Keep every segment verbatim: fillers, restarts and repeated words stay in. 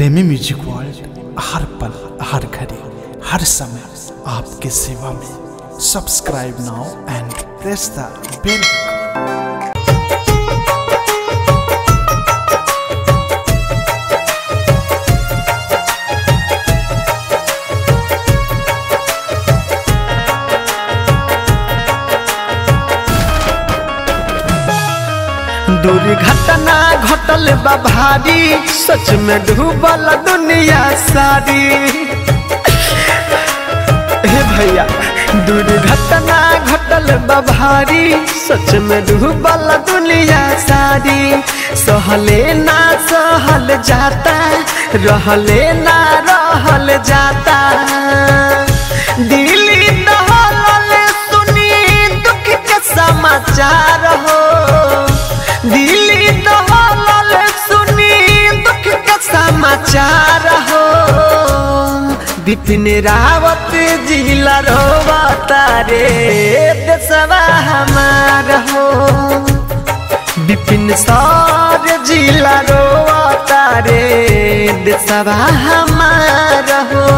प्रेमी music world हर पल, हर घड़ी, हर समय आपके सेवा में। Subscribe now and press the bell. दुर्घटना घटल बा भारी, सच में डूबल दुनिया सारी। हे भैया, दुर्घटना घटल बा भारी, सच में डूबल दुनिया सारी। सहले ना सहल जाता, रहले ना रहल जाता। दिल दहलल सुनी दुख के समाचार हो, दिल दहलल सुनी दुख के समाचार हो। बिपिन रावत जिला रोवता रे देशवा हमार हो, बिपिन सर जिला रोवता रे देशवा हमार हो।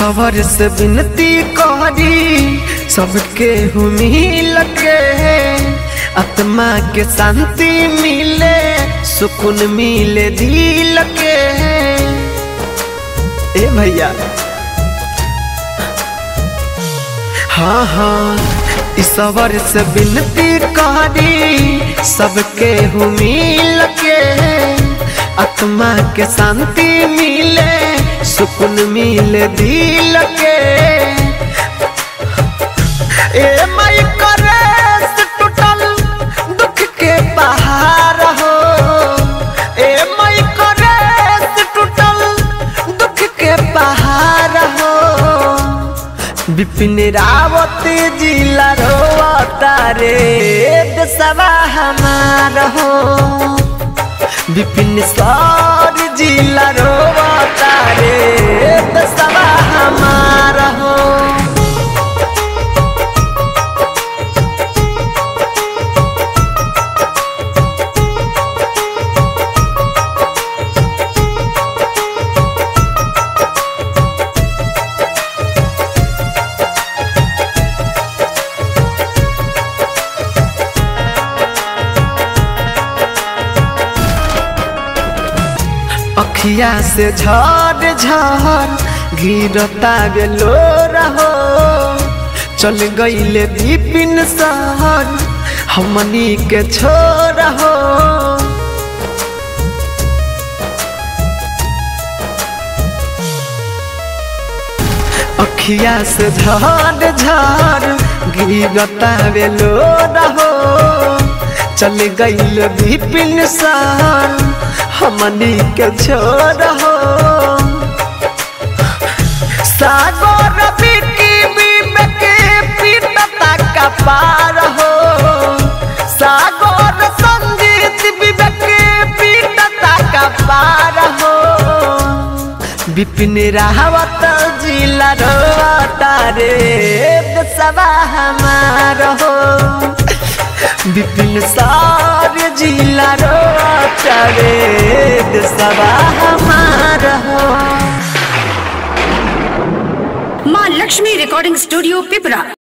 सबर से विनती कहरी सबके मिल के, आत्मा के शांति मिले, सुकून मिले दिल के। ए भैया, हाँ हाँ, इस सबर से विनती कहरी सबके मिल के, आत्मा के शांति मिले, सुकून मिले दिल के। ए माय करे से टूटल दुख के पहाड़ हो, ए माय करे से टूटल दुख के पहाड़ हो। बिपिन रावत जिला रोवता रे देशवा हमार हो, बिपिन सर जिला रोवता रे देशवा हमार हो। अखिया से झड़ झड़ गिरता बेलो रहो, चल गईले बिपिन शहर हमनी के छोड़ हो। अखिया से झड़ झड़ गिरता बेलो रहो, चल गईले बिपिन शहर हमनी के छोड़ हो। सागर बिकी विवेक पीटता कपार हो, सागर संगीत विवेक पीटता कपार हो। बिपिन रावत जिला रोवता रे देशवा हमार हो, बिपिन सर जिला रोवता रे देशवा हमार हो। मां लक्ष्मी रिकॉर्डिंग स्टूडियो पिपरा।